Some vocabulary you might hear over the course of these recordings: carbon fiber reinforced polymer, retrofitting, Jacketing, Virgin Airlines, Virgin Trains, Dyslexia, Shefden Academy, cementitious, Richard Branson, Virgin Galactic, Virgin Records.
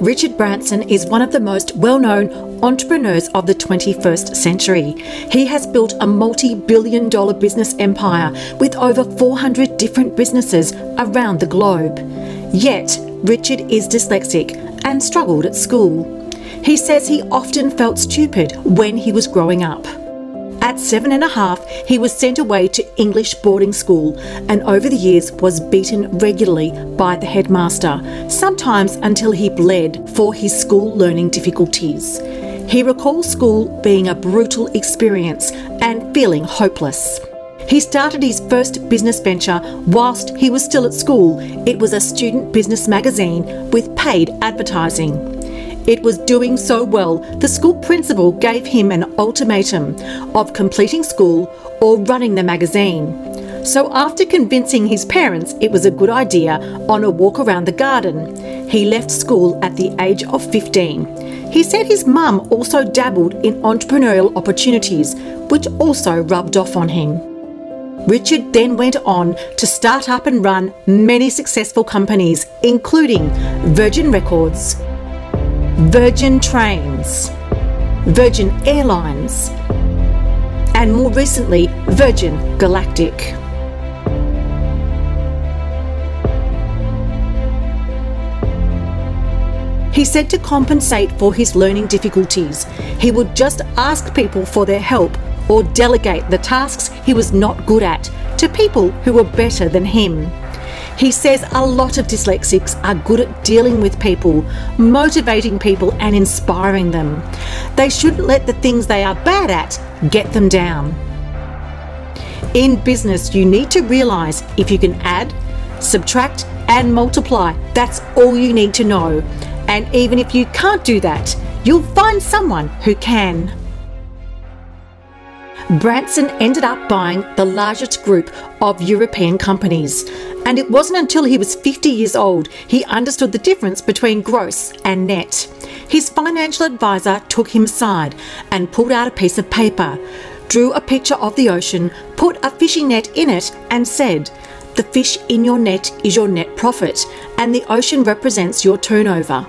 Richard Branson is one of the most well-known entrepreneurs of the 21st century. He has built a multi-billion dollar business empire with over 400 different businesses around the globe. Yet, Richard is dyslexic and struggled at school. He says he often felt stupid when he was growing up. At 7.5, he was sent away to English boarding school and over the years was beaten regularly by the headmaster, sometimes until he bled for his school learning difficulties. He recalls school being a brutal experience and feeling hopeless. He started his first business venture whilst he was still at school. It was a student business magazine with paid advertising. It was doing so well, the school principal gave him an ultimatum of completing school or running the magazine. So after convincing his parents it was a good idea on a walk around the garden, he left school at the age of 15. He said his mum also dabbled in entrepreneurial opportunities, which also rubbed off on him. Richard then went on to start up and run many successful companies, including Virgin Records, Virgin Trains, Virgin Airlines, and more recently, Virgin Galactic. He said to compensate for his learning difficulties, he would just ask people for their help or delegate the tasks he was not good at to people who were better than him. He says a lot of dyslexics are good at dealing with people, motivating people and inspiring them. They shouldn't let the things they are bad at get them down. In business, you need to realise if you can add, subtract and multiply. That's all you need to know. And even if you can't do that, you'll find someone who can. Branson ended up buying the largest group of European companies, and it wasn't until he was 50 years old he understood the difference between gross and net. His financial advisor took him aside and pulled out a piece of paper, drew a picture of the ocean, put a fishing net in it and said, "The fish in your net is your net profit and the ocean represents your turnover."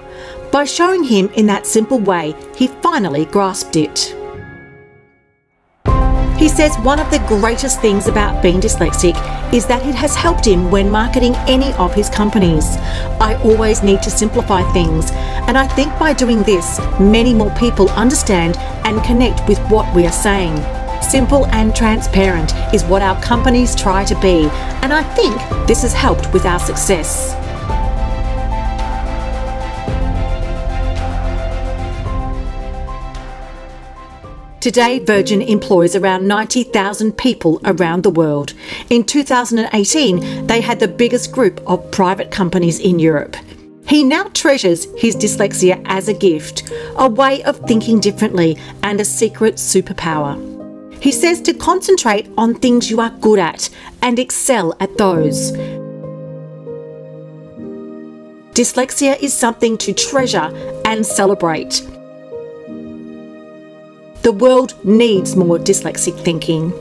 By showing him in that simple way, he finally grasped it. He says one of the greatest things about being dyslexic is that it has helped him when marketing any of his companies. "I always need to simplify things, and I think by doing this, many more people understand and connect with what we are saying. Simple and transparent is what our companies try to be, and I think this has helped with our success." Today, Virgin employs around 90,000 people around the world. In 2018, they had the biggest group of private companies in Europe. He now treasures his dyslexia as a gift, a way of thinking differently, and a secret superpower. He says to concentrate on things you are good at and excel at those. Dyslexia is something to treasure and celebrate. The world needs more dyslexic thinking.